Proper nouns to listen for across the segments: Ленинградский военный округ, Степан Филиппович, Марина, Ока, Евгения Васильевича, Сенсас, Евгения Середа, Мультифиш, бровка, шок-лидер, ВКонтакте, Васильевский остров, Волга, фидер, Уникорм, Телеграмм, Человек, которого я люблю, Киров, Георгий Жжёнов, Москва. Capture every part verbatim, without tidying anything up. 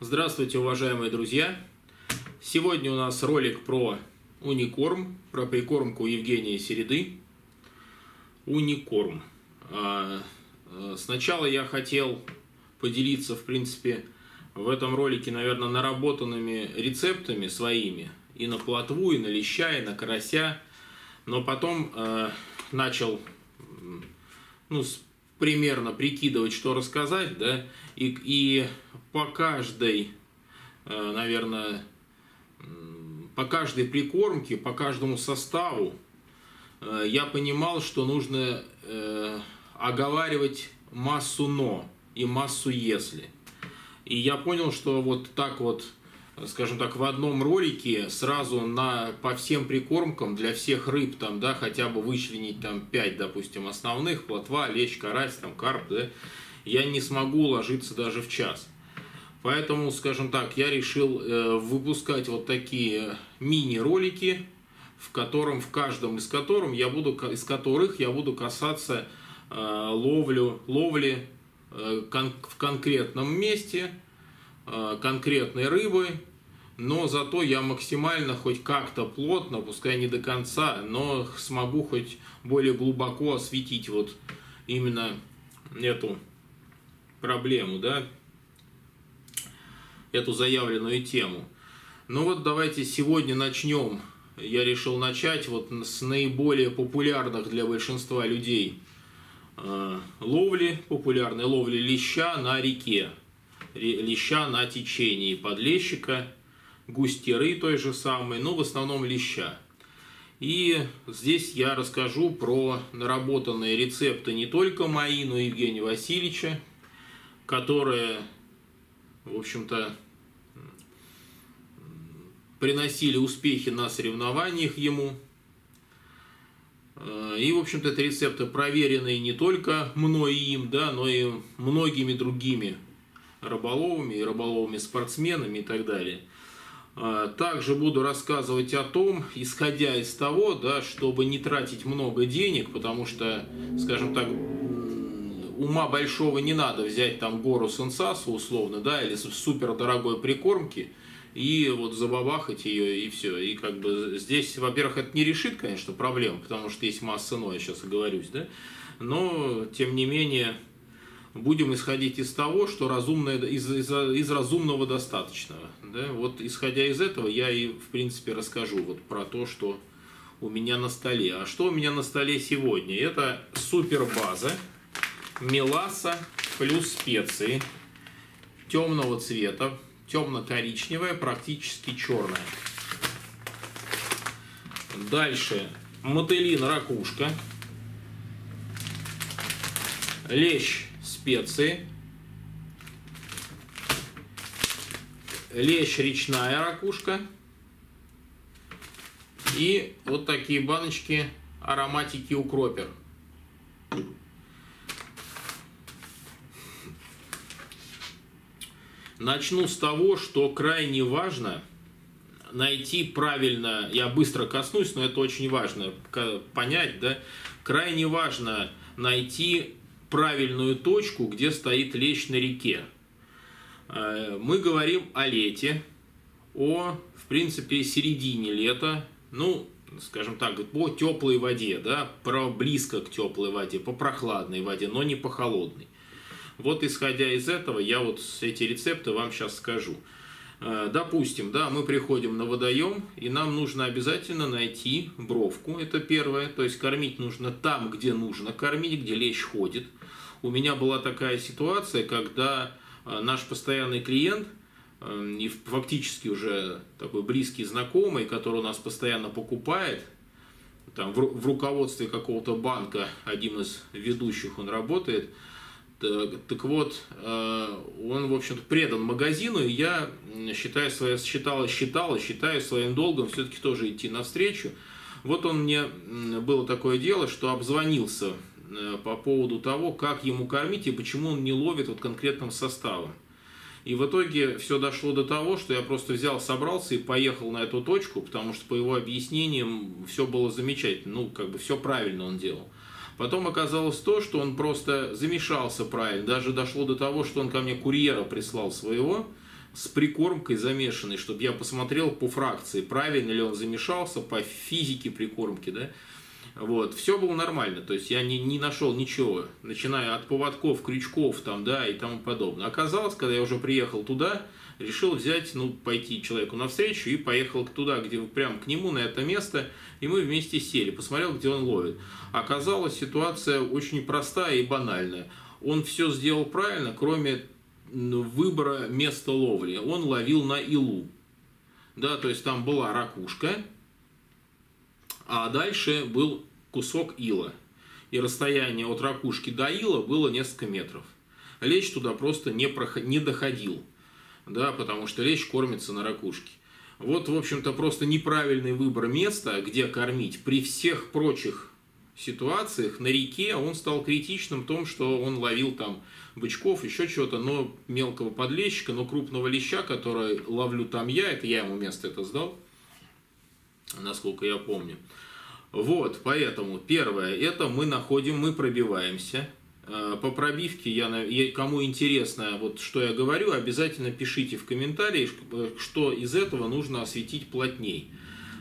Здравствуйте, уважаемые друзья! Сегодня у нас ролик про уникорм, про прикормку Евгении Середы. Уникорм. Сначала я хотел поделиться, в принципе, в этом ролике, наверное, наработанными рецептами своими и на плотву, и на леща, и на карася, но потом э, начал ну, примерно прикидывать, что рассказать, да, и, и по каждой, э, наверное, по каждой прикормке, по каждому составу э, я понимал, что нужно э, оговаривать массу «но» и массу «если». И я понял, что вот так вот, скажем так, в одном ролике сразу на, по всем прикормкам для всех рыб, там, да, хотя бы вычленить там пять, допустим, основных, плотва, лещ, карась, там, карп, да, я не смогу ложиться даже в час. Поэтому, скажем так, я решил э, выпускать вот такие мини-ролики, в котором, в каждом из, которым я буду, из которых я буду касаться э, ловлю, ловли, в конкретном месте, конкретной рыбы, но зато я максимально хоть как-то плотно, пускай не до конца, но смогу хоть более глубоко осветить вот именно эту проблему, да, эту заявленную тему. Ну вот давайте сегодня начнем. Я решил начать вот с наиболее популярных для большинства людей ловли, популярной ловли леща на реке, леща на течении, подлещика, густеры той же самой, но в основном леща. И здесь я расскажу про наработанные рецепты не только мои, но и Евгения Васильевича, которые, в общем-то, приносили успехи на соревнованиях ему. И, в общем-то, это рецепты, проверенные не только мной и им, да, но и многими другими рыболовами, рыболовами-спортсменами и так далее. Также буду рассказывать о том, исходя из того, да, чтобы не тратить много денег, потому что, скажем так, ума большого не надо взять там гору сенсасу, условно, да, или супердорогой прикормки, и вот забабахать ее, и все. И как бы здесь, во-первых, это не решит, конечно, проблем, потому что есть масса «но», я сейчас оговорюсь, да. Но, тем не менее, будем исходить из того, что разумное, из, из, из разумного достаточного. Да? Вот исходя из этого, я и, в принципе, расскажу вот про то, что у меня на столе. А что у меня на столе сегодня? Это супербаза, меласса плюс специи темного цвета. Темно-коричневая, практически черная. Дальше мотылин ракушка, лещ специи, лещ речная ракушка и вот такие баночки ароматики укропер. Начну с того, что крайне важно найти правильно, я быстро коснусь, но это очень важно понять, да, крайне важно найти правильную точку, где стоит лещ на реке. Мы говорим о лете, о, в принципе, середине лета, ну, скажем так, по теплой воде, да, про близко к теплой воде, по прохладной воде, но не по холодной. Вот исходя из этого, я вот эти рецепты вам сейчас скажу. Допустим, да, мы приходим на водоем, и нам нужно обязательно найти бровку, это первое. То есть кормить нужно там, где нужно кормить, где лещ ходит. У меня была такая ситуация, когда наш постоянный клиент, и фактически уже такой близкий знакомый, который у нас постоянно покупает, там в руководстве какого-то банка, один из ведущих он работает, так вот, он, в общем-то, предан магазину, и я считаю, считал, считал, считаю своим долгом все-таки тоже идти навстречу. Вот он мне, было такое дело, что обзвонился по поводу того, как ему кормить и почему он не ловит вот конкретным составом. И в итоге все дошло до того, что я просто взял, собрался и поехал на эту точку, потому что по его объяснениям все было замечательно, ну, как бы все правильно он делал. Потом оказалось то, что он просто замешался правильно, даже дошло до того, что он ко мне курьера прислал своего, с прикормкой замешанной, чтобы я посмотрел по фракции, правильно ли он замешался, по физике прикормки, да, вот, все было нормально, то есть я не, не нашел ничего, начиная от поводков, крючков, там, да, и тому подобное. Оказалось, когда я уже приехал туда, решил взять, ну, пойти человеку навстречу и поехал туда, где прям к нему, на это место, и мы вместе сели, посмотрел, где он ловит. Оказалось, ситуация очень простая и банальная. Он все сделал правильно, кроме выбора места ловли. Он ловил на илу, да, то есть там была ракушка, а дальше был кусок ила, и расстояние от ракушки до ила было несколько метров. Лещ туда просто не, проход... не доходил, да, потому что лещ кормится на ракушке. Вот, в общем-то, просто неправильный выбор места, где кормить. При всех прочих ситуациях на реке он стал критичным в том, что он ловил там бычков, еще чего-то, но мелкого подлещика, но крупного леща, который ловлю там я, это я ему место это сдал, насколько я помню. Вот, поэтому первое, это мы находим, мы пробиваемся. По пробивке, я, кому интересно, вот что я говорю, обязательно пишите в комментариях, что из этого нужно осветить плотней,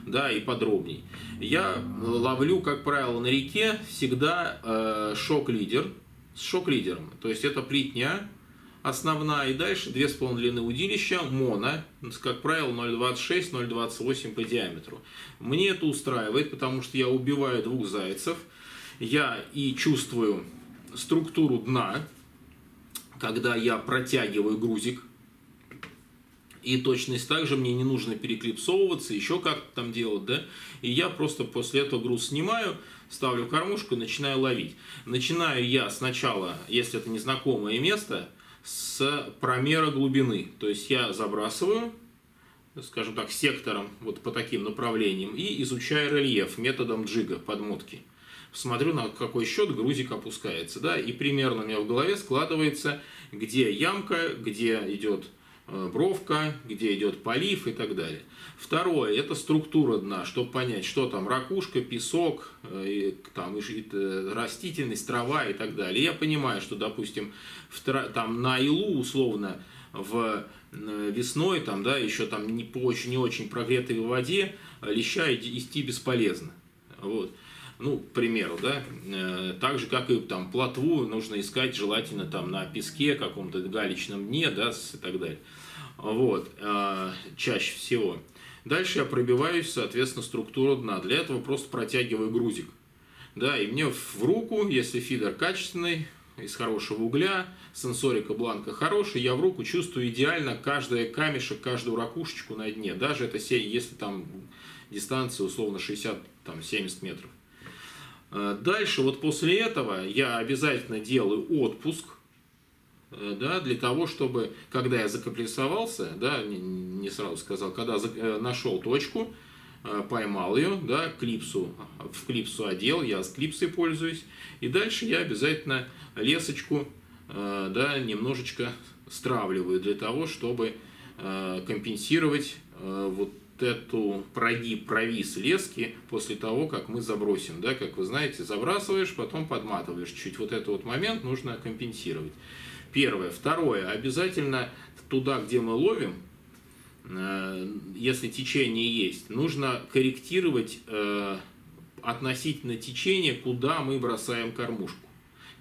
да, и подробней. Я ловлю, как правило, на реке всегда э, шок-лидер с шок-лидером. То есть это плетня основная и дальше две с половиной длины удилища, моно, как правило, ноль двадцать шесть - ноль двадцать восемь по диаметру. Мне это устраивает, потому что я убиваю двух зайцев, я и чувствую структуру дна, когда я протягиваю грузик, и точность также мне не нужно переклипсовываться, еще как-то там делать, да, и я просто после этого груз снимаю, ставлю кормушку и начинаю ловить. Начинаю я сначала, если это незнакомое место, с промера глубины, то есть я забрасываю, скажем так, сектором, вот по таким направлениям, и изучаю рельеф методом джига, подмотки. Смотрю, на какой счет грузик опускается, да, и примерно у меня в голове складывается, где ямка, где идет бровка, где идет полив и так далее. Второе, это структура дна, чтобы понять, что там ракушка, песок, и, там, и, растительность, трава и так далее. Я понимаю, что, допустим, в, там, на илу, условно, в весной, там, да, еще там не, по очень, не очень прогретой воде леща идти бесполезно. Вот. Ну, к примеру, да, так же, как и там плотву нужно искать желательно там на песке, каком-то галечном дне, да, и так далее. Вот, чаще всего. Дальше я пробиваюсь, соответственно, структуру дна. Для этого просто протягиваю грузик, да, и мне в руку, если фидер качественный, из хорошего угля, сенсорика бланка хороший, я в руку чувствую идеально каждый камешек, каждую ракушечку на дне. Даже это если там дистанция условно шестьдесят-семьдесят метров. Дальше, вот после этого, я обязательно делаю отпуск, да, для того, чтобы, когда я закомплексовался, да, не сразу сказал, когда нашел точку, поймал ее, да, клипсу, в клипсу одел, я с клипсой пользуюсь, и дальше я обязательно лесочку, да, немножечко стравливаю для того, чтобы компенсировать вот эту прогиб, провис лески после того, как мы забросим, да, как вы знаете, забрасываешь, потом подматываешь чуть, вот этот вот момент нужно компенсировать. Первое. Второе, обязательно туда, где мы ловим, э, если течение есть, нужно корректировать э, относительно течения, куда мы бросаем кормушку.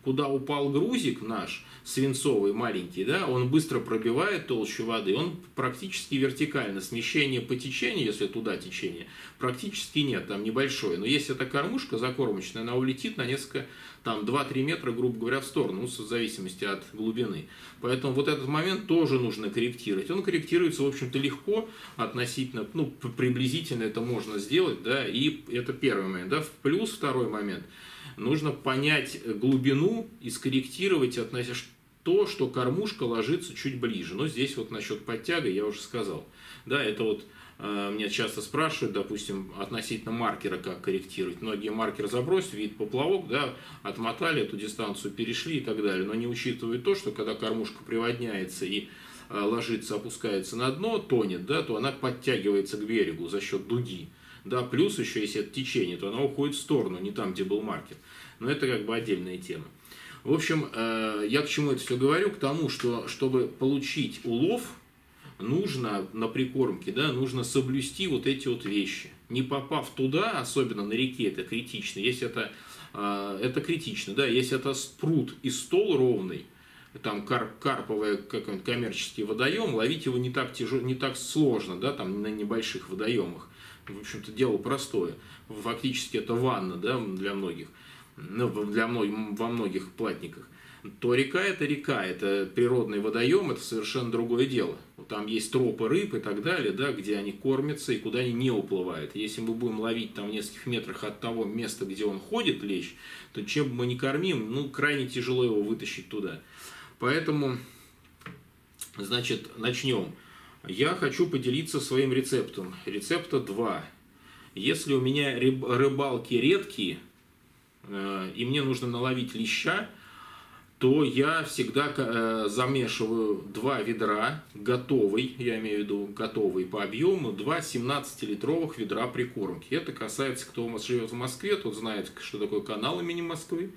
Куда упал грузик наш, свинцовый маленький, да, он быстро пробивает толщу воды, он практически вертикально, смещение по течению, если туда течение, практически нет, там небольшое. Но если эта кормушка закормочная, она улетит на несколько, там два-три метра, грубо говоря, в сторону, ну, в зависимости от глубины. Поэтому вот этот момент тоже нужно корректировать. Он корректируется, в общем-то, легко относительно, ну, приблизительно это можно сделать, да, и это первый момент, да, плюс второй момент. Нужно понять глубину и скорректировать то, что кормушка ложится чуть ближе. Но здесь вот насчет подтяга я уже сказал. Да, это вот э, меня часто спрашивают, допустим, относительно маркера, как корректировать. Многие маркер забросят, видят поплавок, да, отмотали эту дистанцию, перешли и так далее. Но не учитывают то, что когда кормушка приводняется и э, ложится, опускается на дно, тонет, да, то она подтягивается к берегу за счет дуги. Да, плюс еще, если это течение, то она уходит в сторону, не там, где был маркер. Но это как бы отдельная тема. В общем, я к чему это все говорю? К тому, что чтобы получить улов, нужно на прикормке, да, нужно соблюсти вот эти вот вещи. Не попав туда, особенно на реке, это критично. Если это, это критично, да, если это пруд и стол ровный, там карп, карповый какой-нибудь коммерческий водоем, ловить его не так тяжело, не так сложно, да, там на небольших водоемах. В общем-то, дело простое. Фактически это ванна, да, для многих, ну, для многих, во многих платниках. То река это река, это природный водоем, это совершенно другое дело. Там есть тропы рыб и так далее, да, где они кормятся и куда они не уплывают. Если мы будем ловить там в нескольких метрах от того места, где он ходит, лещ, то чем бы мы ни кормим, ну, крайне тяжело его вытащить туда. Поэтому, значит, начнем. Я хочу поделиться своим рецептом. Рецепта два. Если у меня рыбалки редкие, и мне нужно наловить леща, то я всегда замешиваю два ведра, готовый, я имею в виду готовый по объему, два семнадцатилитровых ведра прикормки. Это касается, кто у нас живет в Москве, тот знает, что такое канал имени Москвы,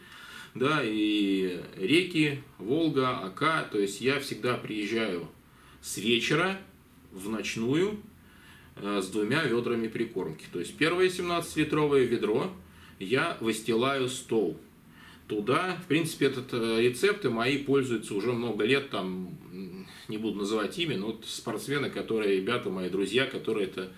да, и реки, Волга, Ока. То есть я всегда приезжаю с вечера в ночную с двумя ведрами прикормки. То есть первое семнадцатилитровое ведро я выстилаю стол. Туда, в принципе, этот рецепты мои пользуются уже много лет, там, не буду называть имя, но вот спортсмены, которые, ребята, мои друзья, которые это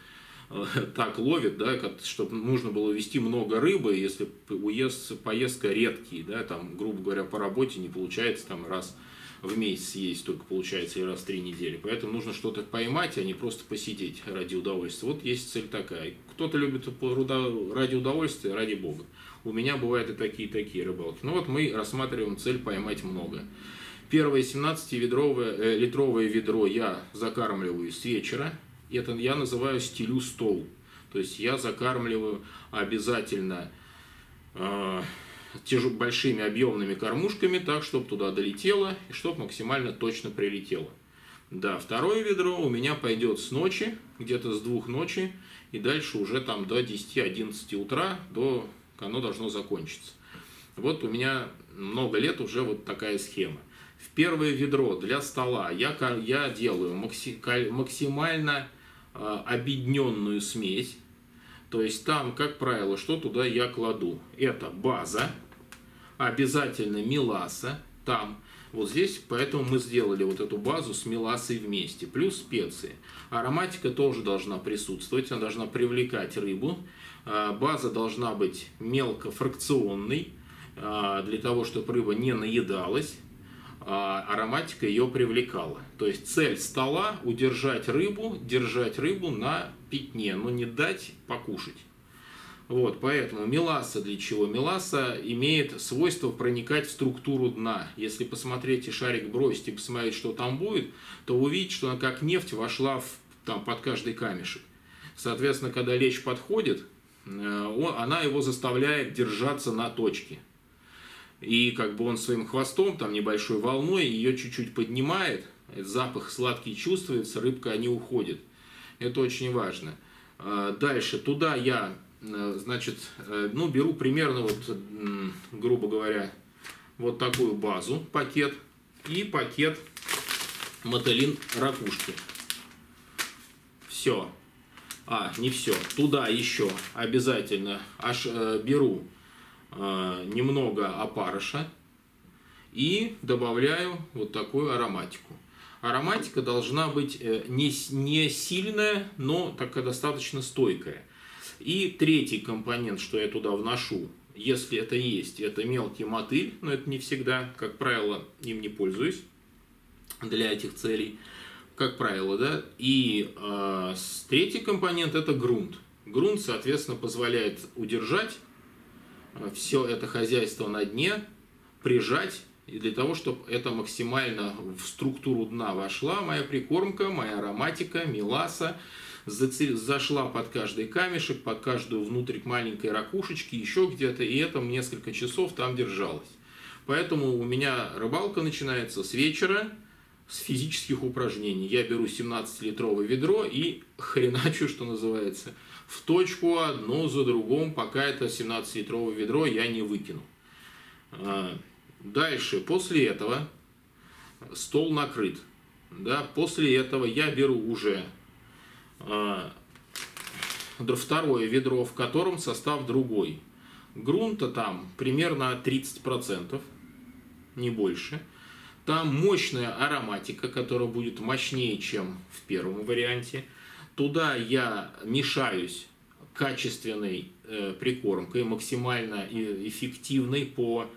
э, так ловят, да, как, чтобы нужно было везти много рыбы, если уезд, поездка редкие, да, там, грубо говоря, по работе не получается, там, раз в месяц есть, только получается, и раз в три недели, поэтому нужно что-то поймать, а не просто посидеть ради удовольствия. Вот есть цель такая. Кто-то любит ради удовольствия, ради бога. У меня бывают и такие, и такие рыбалки. Ну вот мы рассматриваем цель поймать много. Первое семнадцатилитровое ведро я закармливаю с вечера. Это я называю стелю стол. То есть я закармливаю обязательно э, тяж, большими объемными кормушками, так, чтобы туда долетело и чтобы максимально точно прилетело. Да, второе ведро у меня пойдет с ночи, где-то с двух ночи, и дальше уже там до десяти-одиннадцати утра, до... оно должно закончиться. Вот у меня много лет уже вот такая схема. В первое ведро для стола я, я делаю макси, максимально э, объединенную смесь. То есть там, как правило, что туда я кладу? Это база, обязательно меласа там. Вот здесь, поэтому мы сделали вот эту базу с мелассой вместе, плюс специи. Ароматика тоже должна присутствовать, она должна привлекать рыбу. База должна быть мелкофракционной, для того, чтобы рыба не наедалась, а ароматика ее привлекала. То есть цель стола – удержать рыбу, держать рыбу на пятне, но не дать покушать. Вот, поэтому меласса для чего? Меласса имеет свойство проникать в структуру дна. Если посмотреть и шарик бросить, и посмотреть, что там будет, то увидите, что она как нефть вошла в, там, под каждый камешек. Соответственно, когда лещ подходит, он, она его заставляет держаться на точке. И как бы он своим хвостом, там небольшой волной, ее чуть-чуть поднимает, запах сладкий чувствуется, рыбка не уходит. Это очень важно. Дальше, туда я... Значит, ну, беру примерно, вот, грубо говоря, вот такую базу, пакет, и пакет мотылин ракушки. Все. А, не все. Туда еще обязательно аж, э, беру э, немного опарыша и добавляю вот такую ароматику. Ароматика должна быть не, не сильная, но такая достаточно стойкая. И третий компонент, что я туда вношу, если это есть, это мелкий мотыль, но это не всегда, как правило, им не пользуюсь для этих целей, как правило, да. И э, третий компонент это грунт. Грунт, соответственно, позволяет удержать все это хозяйство на дне, прижать, и для того, чтобы это максимально в структуру дна вошла моя прикормка, моя ароматика, меласа. Зашла под каждый камешек, под каждую внутрь маленькой ракушечки, еще где-то, и это несколько часов там держалось. Поэтому у меня рыбалка начинается с вечера, с физических упражнений. Я беру семнадцатилитровое ведро и хреначу, что называется, в точку одно за другом, пока это семнадцатилитровое ведро я не выкину. Дальше, после этого стол накрыт. Да, после этого я беру уже э, второе ведро, в котором состав другой. Грунта там примерно тридцать процентов, не больше. Там мощная ароматика, которая будет мощнее, чем в первом варианте. Туда я мешаюсь качественной э, прикормкой, максимально эффективной по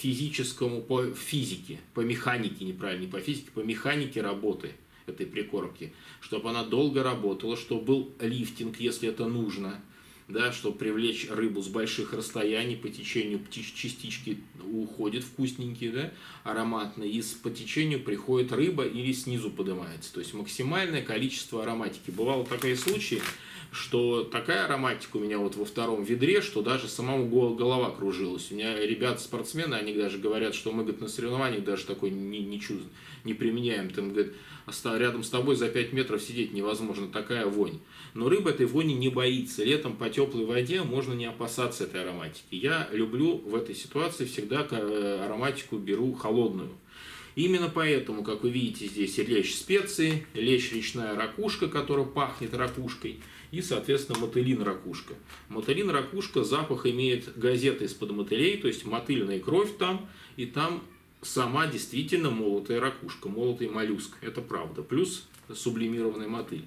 физическому, по физике, по механике, неправильно, не по физике, по механике работы этой прикормки, чтобы она долго работала, чтобы был лифтинг, если это нужно, да, чтобы привлечь рыбу с больших расстояний, по течению частички уходят вкусненькие, да, ароматные, и по течению приходит рыба или снизу поднимается, то есть максимальное количество ароматики. Бывало такие случаи, что такая ароматика у меня вот во втором ведре, что даже самому голова кружилась. У меня ребята-спортсмены, они даже говорят, что мы, говорит, на соревнованиях даже такой не, не, чувств, не применяем. Там, говорит, рядом с тобой за пять метров сидеть невозможно, такая вонь. Но рыба этой вони не боится. Летом по теплой воде можно не опасаться этой ароматики. Я люблю в этой ситуации всегда ароматику беру холодную. Именно поэтому, как вы видите, здесь лещ специи, лещ речная ракушка, которая пахнет ракушкой, и, соответственно, мотылин ракушка. Мотылин ракушка запах имеет газеты из-под мотылей, то есть мотыльная кровь там, и там сама действительно молотая ракушка, молотый моллюск, это правда, плюс сублимированный мотыль.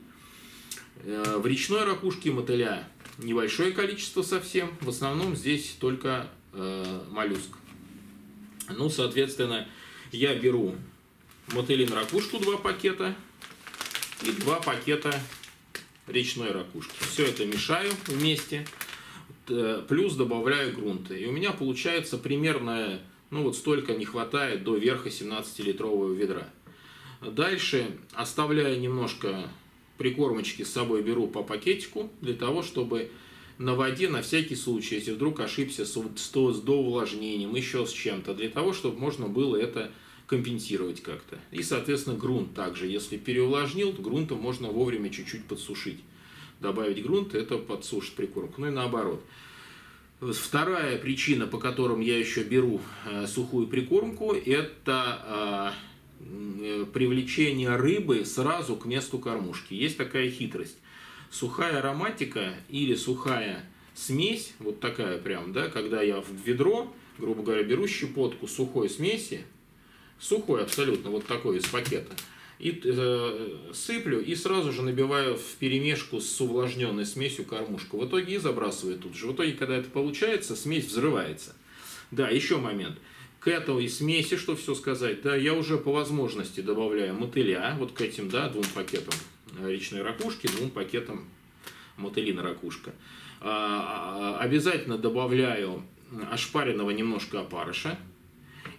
В речной ракушке мотыля небольшое количество совсем, в основном здесь только моллюск. Ну, соответственно, я беру мотылин ракушку два пакета и два пакета речной ракушки. Все это мешаю вместе, плюс добавляю грунты. И у меня получается примерно, ну вот столько не хватает до верха семнадцатилитрового ведра. Дальше, оставляя немножко прикормочки с собой, беру по пакетику для того, чтобы на воде на всякий случай, если вдруг ошибся с, до, с доувлажнением, еще с чем-то, для того, чтобы можно было это компенсировать как-то. И, соответственно, грунт также. Если переувлажнил, то грунта можно вовремя чуть-чуть подсушить. Добавить грунт, это подсушит прикормку. Ну и наоборот. Вторая причина, по которой я еще беру э, сухую прикормку, это э, привлечение рыбы сразу к месту кормушки. Есть такая хитрость. Сухая ароматика или сухая смесь, вот такая прям, да, когда я в ведро, грубо говоря, беру щепотку сухой смеси, сухой абсолютно, вот такой из пакета, и э, сыплю и сразу же набиваю в перемешку с увлажненной смесью кормушку. В итоге и забрасываю тут же. В итоге, когда это получается, смесь взрывается. Да, еще момент. К этой смеси, что все сказать, да, я уже по возможности добавляю мотыля, вот к этим, да, двум пакетам речной ракушки, двум пакетам мотылина ракушка. А, обязательно добавляю ошпаренного немножко опарыша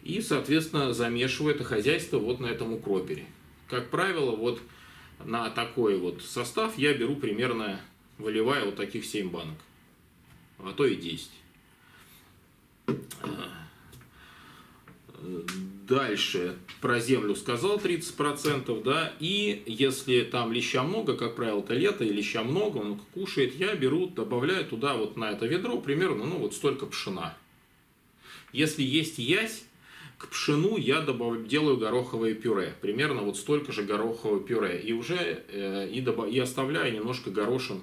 и, соответственно, замешиваю это хозяйство вот на этом укропере. Как правило, вот на такой вот состав я беру примерно, выливаю вот таких семь банок, а то и десять. Дальше про землю сказал тридцать процентов, да, и если там леща много, как правило, это лето, и леща много, он кушает, я беру, добавляю туда вот на это ведро примерно, ну, вот столько пшена. Если есть язь, к пшену я добавляю, делаю гороховое пюре, примерно вот столько же горохового пюре, и уже э, и, добав, и оставляю немножко горошин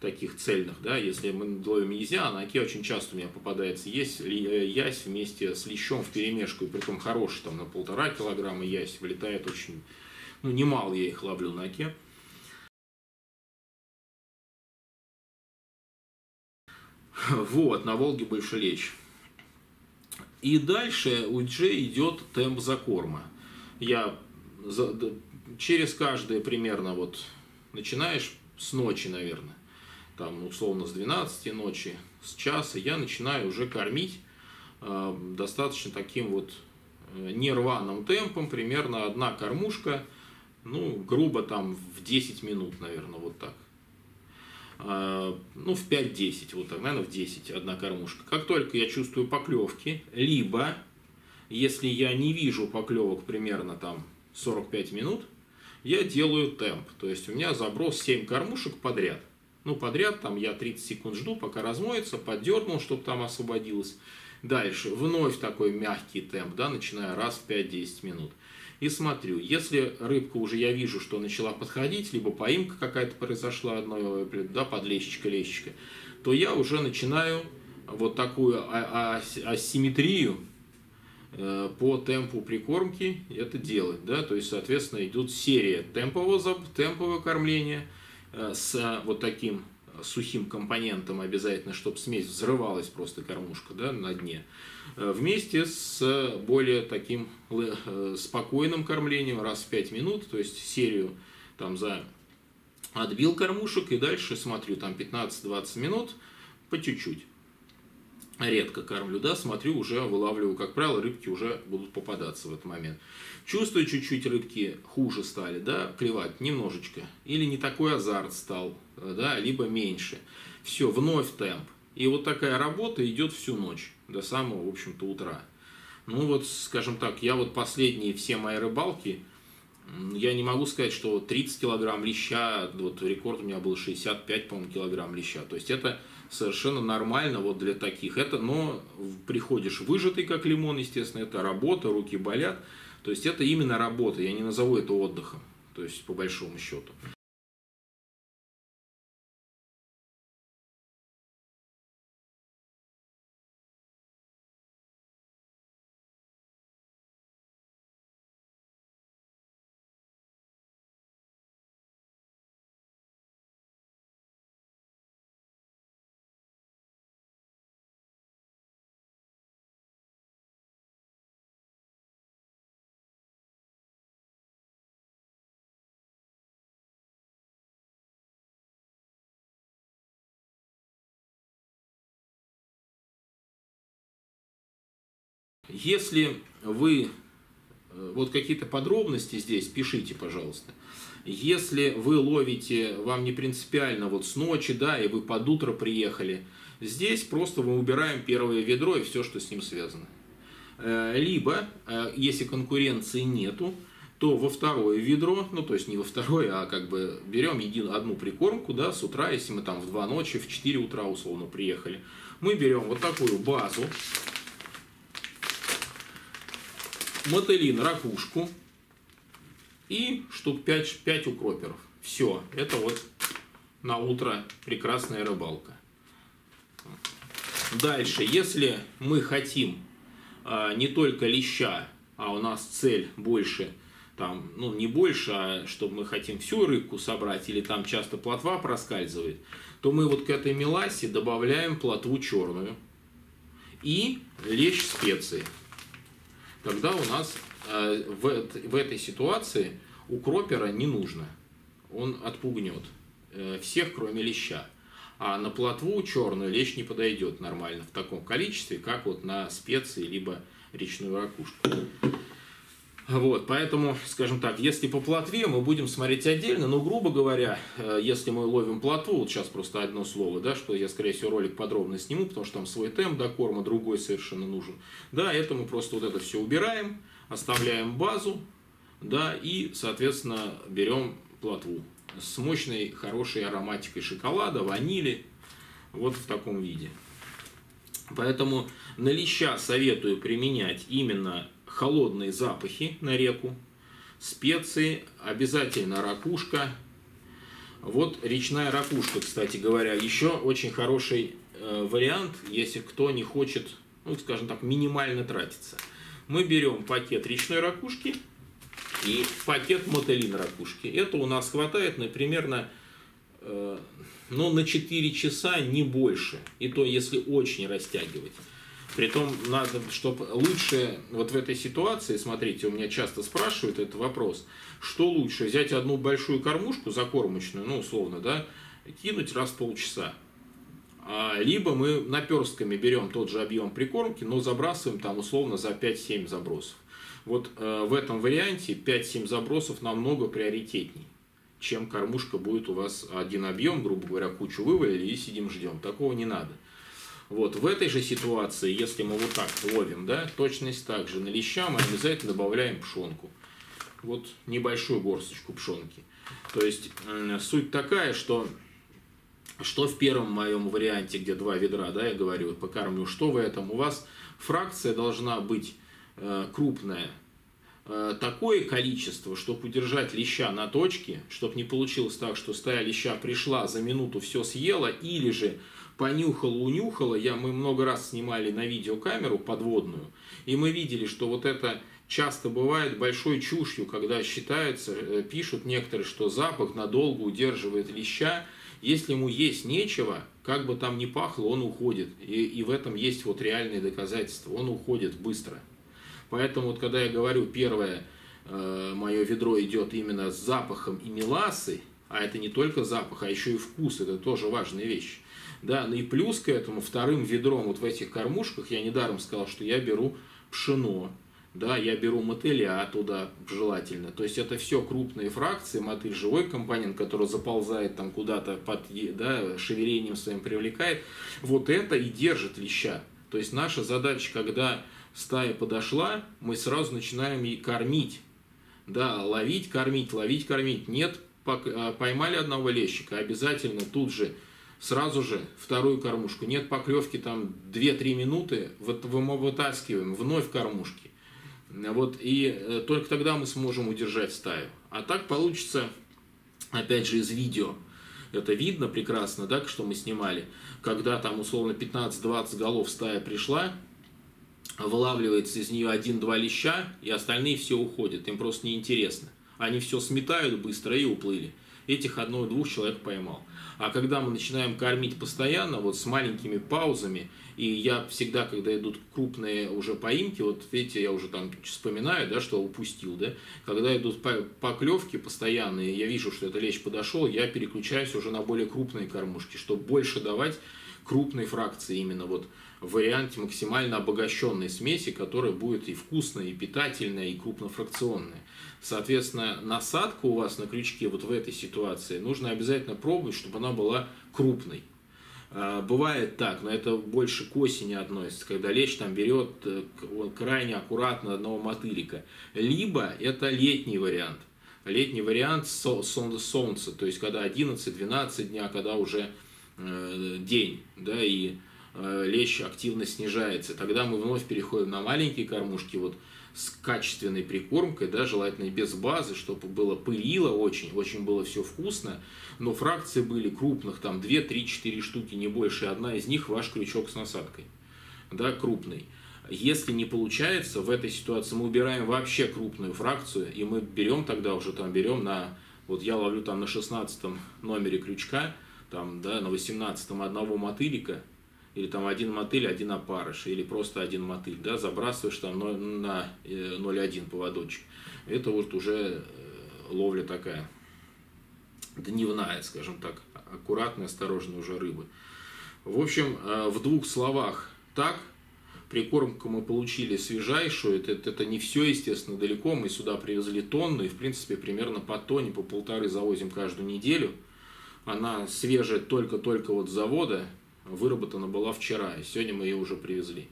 таких цельных, да, если мы ловим язя, на оке очень часто у меня попадается есть язь вместе с лещом в перемешку, и притом хороший, там на полтора килограмма язь вылетает очень, ну, немало я их ловлю на оке. Вот, на Волге больше лечь. И дальше уже идет темп закорма. Я за, через каждое примерно вот, начинаешь с ночи, наверное, там, условно, с двенадцати ночи, с часа, я начинаю уже кормить э, достаточно таким вот нерваным темпом, примерно одна кормушка, ну, грубо там в десять минут, наверное, вот так. Э, ну, в пять-десять, вот так, наверное, в десять одна кормушка. Как только я чувствую поклевки, либо, если я не вижу поклевок примерно там сорок пять минут, я делаю темп, то есть у меня заброс семь кормушек подряд. Ну, подряд, там я тридцать секунд жду, пока размоется, поддернул, чтобы там освободилось. Дальше, вновь такой мягкий темп, да, начиная раз в пять-десять минут. и смотрю. Если рыбка уже, я вижу, что начала подходить, либо поимка какая-то произошла, одной, да, подлещечка, лещечка, то я уже начинаю вот такую а а асимметрию по темпу прикормки это делать, да, то есть, соответственно, идут серия темпового, темпового кормления с вот таким сухим компонентом обязательно, чтобы смесь взрывалась просто кормушка, да, на дне, вместе с более таким спокойным кормлением раз в пять минут, то есть серию там за отбил кормушек и дальше смотрю там пятнадцать-двадцать минут по чуть-чуть. Редко кормлю, да, смотрю, уже вылавливаю, как правило, рыбки уже будут попадаться в этот момент. Чувствую, чуть-чуть рыбки хуже стали, да, клевать немножечко. Или не такой азарт стал, да, либо меньше. Все, вновь темп. И вот такая работа идет всю ночь, до самого, в общем-то, утра. Ну вот, скажем так, я вот последние все мои рыбалки, я не могу сказать, что тридцать килограмм леща, вот рекорд у меня был шестьдесят пять, по-моему, килограмм леща. То есть это совершенно нормально вот для таких. Это, но приходишь выжатый, как лимон, естественно, это работа, руки болят. То есть это именно работа, я не назову это отдыхом, то есть по большому счету. Если вы, вот какие-то подробности здесь, пишите, пожалуйста. Если вы ловите, вам не принципиально, вот с ночи, да, и вы под утро приехали, здесь просто мы убираем первое ведро и все, что с ним связано. Либо, если конкуренции нету, то во второе ведро, ну то есть не во второе, а как бы берем един, одну прикормку, да, с утра, если мы там в два ночи, в четыре утра условно приехали, мы берем вот такую базу, мотылин, ракушку и штук пять, пять укроперов. Все, это вот на утро прекрасная рыбалка. Дальше, если мы хотим а, не только леща, а у нас цель больше, там, ну не больше, а чтобы мы хотим всю рыбку собрать, или там часто плотва проскальзывает, то мы вот к этой меласе добавляем плотву черную и лещ специи. Тогда у нас э, в, в этой ситуации укропера не нужно. Он отпугнет э, всех, кроме леща. А на плотву черную лещ не подойдет нормально в таком количестве, как вот на специи, либо речную ракушку. Вот, поэтому, скажем так, если по плотве, мы будем смотреть отдельно, но, грубо говоря, э, если мы ловим плотву, вот сейчас просто одно слово, да, что я, скорее всего, ролик подробно сниму, потому что там свой темп до корма, другой совершенно нужен, да, это мы просто вот это все убираем, оставляем базу, да, и, соответственно, берем плотву с мощной, хорошей ароматикой шоколада, ванили, вот в таком виде. Поэтому на леща советую применять именно холодные запахи на реку, специи, обязательно ракушка. Вот речная ракушка, кстати говоря, еще очень хороший э, вариант, если кто не хочет, ну, скажем так, минимально тратиться. Мы берем пакет речной ракушки и пакет мотылин ракушки. Это у нас хватает, например, на, э, ну, на четыре часа, не больше, и то, если очень растягивать. Притом надо, чтобы лучше вот в этой ситуации, смотрите, у меня часто спрашивают этот вопрос, что лучше, взять одну большую кормушку закормочную, ну условно, да, кинуть раз в полчаса, а, либо мы наперстками берем тот же объем прикормки, но забрасываем там условно за пять-семь забросов. Вот э, в этом варианте пять-семь забросов намного приоритетней, чем кормушка будет у вас один объем, грубо говоря, кучу вывалили и сидим ждем, такого не надо. Вот в этой же ситуации, если мы вот так ловим, да, точность также на леща, мы обязательно добавляем пшенку. Вот небольшую горсточку пшенки. То есть суть такая, что, что в первом моем варианте, где два ведра, да, я говорю, покормлю, что в этом у вас фракция должна быть э, крупная, такое количество, чтобы удержать леща на точке, чтобы не получилось так, что стая леща пришла, за минуту все съела, или же понюхала, унюхала. Я, мы много раз снимали на видеокамеру подводную, и мы видели, что вот это часто бывает большой чушью, когда считается, пишут некоторые, что запах надолго удерживает леща. Если ему есть нечего, как бы там ни пахло, он уходит. И, и в этом есть вот реальные доказательства. Он уходит быстро. Поэтому, вот, когда я говорю, первое э, мое ведро идет именно с запахом и меласы, а это не только запах, а еще и вкус, это тоже важная вещь. Да, ну и плюс к этому, вторым ведром вот в этих кормушках, я недаром сказал, что я беру пшено, да, я беру мотыля туда желательно. То есть это все крупные фракции, мотыль живой компонент, который заползает там куда-то, под, да, шевелением своим привлекает. Вот это и держит леща. То есть наша задача, когда стая подошла, мы сразу начинаем и кормить. Да, ловить, кормить, ловить, кормить. Нет, поймали одного лещика, обязательно тут же, сразу же вторую кормушку. Нет поклевки, там две-три минуты, вот мы вытаскиваем, вновь кормушки. Вот, и только тогда мы сможем удержать стаю. А так получится, опять же, из видео. Это видно прекрасно, да, что мы снимали. Когда там условно пятнадцать-двадцать голов стая пришла, вылавливается из нее один-два леща, и остальные все уходят, им просто неинтересно. Они все сметают быстро и уплыли. Этих одного-двух человек поймал. А когда мы начинаем кормить постоянно, вот с маленькими паузами, и я всегда, когда идут крупные уже поимки, вот видите, я уже там вспоминаю, да, что упустил, да, когда идут поклевки постоянные, я вижу, что это лещ подошел, я переключаюсь уже на более крупные кормушки, чтобы больше давать крупной фракции, именно вот в варианте максимально обогащенной смеси, которая будет и вкусная, и питательная, и крупнофракционная. Соответственно, насадка у вас на крючке вот в этой ситуации нужно обязательно пробовать, чтобы она была крупной. Бывает так, но это больше к осени относится, когда лещ там берет крайне аккуратно одного мотылика. Либо это летний вариант. Летний вариант солнца, то есть когда одиннадцать-двенадцать дня, когда уже день, да, и лещ активно снижается. Тогда мы вновь переходим на маленькие кормушки, вот с качественной прикормкой, да, желательно без базы, чтобы было пылило очень, очень было все вкусно, но фракции были крупных, там две-три-четыре штуки, не больше, одна из них ваш крючок с насадкой, да, крупный. Если не получается, в этой ситуации мы убираем вообще крупную фракцию, и мы берем тогда уже, там берем на, вот я ловлю там на шестнадцатом номере крючка, там, да, на восемнадцатом одного мотылика, или там один мотыль, один опарыш, или просто один мотыль, да, забрасываешь там на ноль один поводочек. Это вот уже ловля такая дневная, скажем так, аккуратная, осторожная уже рыбы. В общем, в двух словах так. Прикормку мы получили свежайшую, это, это, это не все, естественно, далеко, мы сюда привезли тонну, и в принципе примерно по тонне, по полторы завозим каждую неделю. Она свежая только-только вот с завода, выработана была вчера, и сегодня мы ее уже привезли.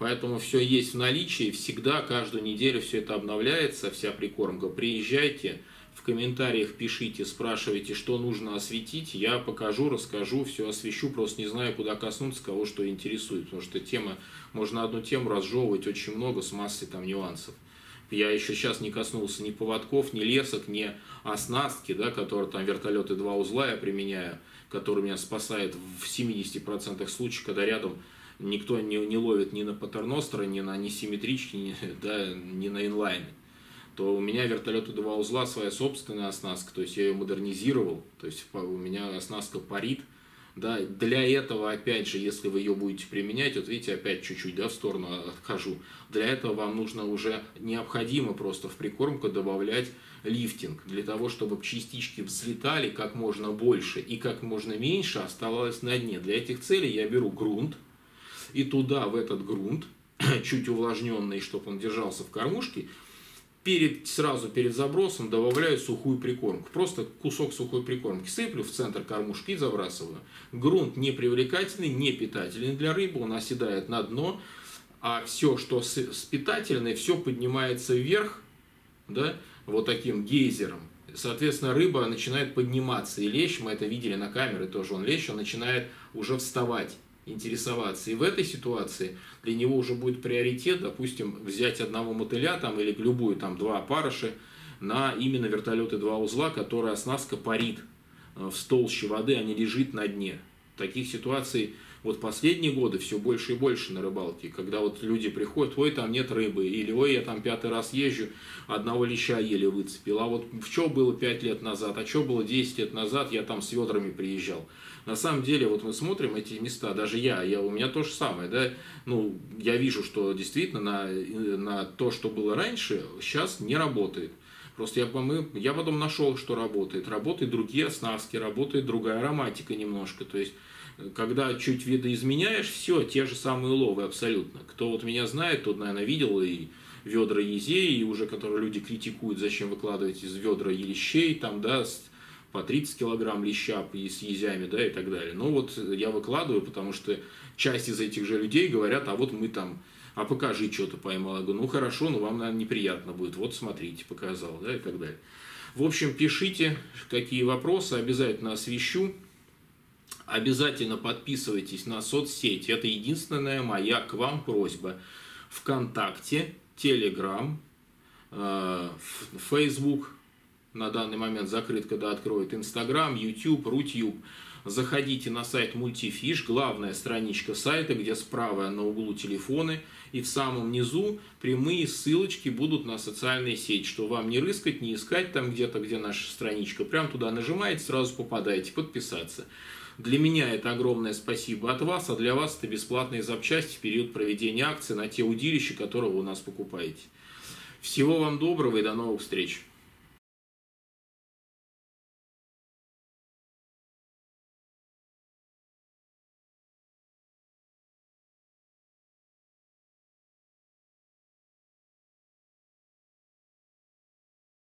Поэтому все есть в наличии, всегда, каждую неделю все это обновляется, вся прикормка. Приезжайте, в комментариях пишите, спрашивайте, что нужно осветить, я покажу, расскажу, все освещу, просто не знаю, куда коснуться, кого что интересует, потому что тема, можно одну тему разжевывать очень много с массой там нюансов. Я еще сейчас не коснулся ни поводков, ни лесок, ни оснастки, да, которые там вертолеты два узла я применяю, который меня спасает в семидесяти процентах случаев, когда рядом никто не, не ловит ни на патерностры, ни на несимметрички, ни, да, ни на инлайны. То у меня вертолеты два узла, своя собственная оснастка, то есть я ее модернизировал, то есть у меня оснастка парит. Да, для этого, опять же, если вы ее будете применять, вот видите, опять чуть-чуть, да, в сторону отхожу, для этого вам нужно уже, необходимо просто в прикормку добавлять лифтинг, для того, чтобы частички взлетали как можно больше и как можно меньше оставалось на дне. Для этих целей я беру грунт, и туда, в этот грунт, чуть увлажненный, чтобы он держался в кормушке, перед, сразу перед забросом добавляю сухую прикормку. Просто кусок сухой прикормки сыплю в центр кормушки и забрасываю. Грунт не привлекательный, не питательный для рыбы, он оседает на дно, а все, что с питательной, все поднимается вверх, да, вот таким гейзером. Соответственно, рыба начинает подниматься, и лещ, мы это видели на камере тоже, он лещ, он начинает уже вставать. интересоваться. И в этой ситуации для него уже будет приоритет, допустим, взять одного мотыля там, или любую там два опарыши на именно вертолеты два узла, которые оснастка парит в толще воды, а не лежит на дне. Таких ситуаций вот последние годы все больше и больше на рыбалке, когда вот люди приходят, ой, там нет рыбы, или ой, я там пятый раз езжу, одного леща еле выцепил, а вот что было пять лет назад, а что было десять лет назад, я там с ведрами приезжал. На самом деле, вот мы смотрим эти места, даже я, я у меня то же самое, да, ну, я вижу, что действительно на, на то, что было раньше, сейчас не работает. Просто я, мы, я потом нашел, что работает. Работают другие оснастки, работает другая романтика немножко. То есть, когда чуть видоизменяешь, все, те же самые уловы абсолютно. Кто вот меня знает, тот, наверное, видел и ведра езей, и уже которые люди критикуют, зачем выкладывать из ведра и лещей, там, да, по тридцать килограмм леща с езями, да, и так далее. Но вот я выкладываю, потому что часть из этих же людей говорят, а вот мы там... А покажи, что-то поймал. Я говорю, ну хорошо, но вам, наверное, неприятно будет. Вот смотрите, показал, да, и так далее. В общем, пишите, какие вопросы, обязательно освещу. Обязательно подписывайтесь на соцсети. Это единственная моя к вам просьба. ВКонтакте, Телеграм, Фейсбук. На данный момент закрыт, когда откроют Инстаграм, Ютуб, Рутюб. Заходите на сайт Мультифиш, главная страничка сайта, где справа на углу телефоны, и в самом низу прямые ссылочки будут на социальные сети, что вам не рыскать, не искать там где-то, где наша страничка. Прям туда нажимаете, сразу попадаете, подписаться. Для меня это огромное спасибо от вас, а для вас это бесплатные запчасти в период проведения акции на те удилища, которые вы у нас покупаете. Всего вам доброго и до новых встреч!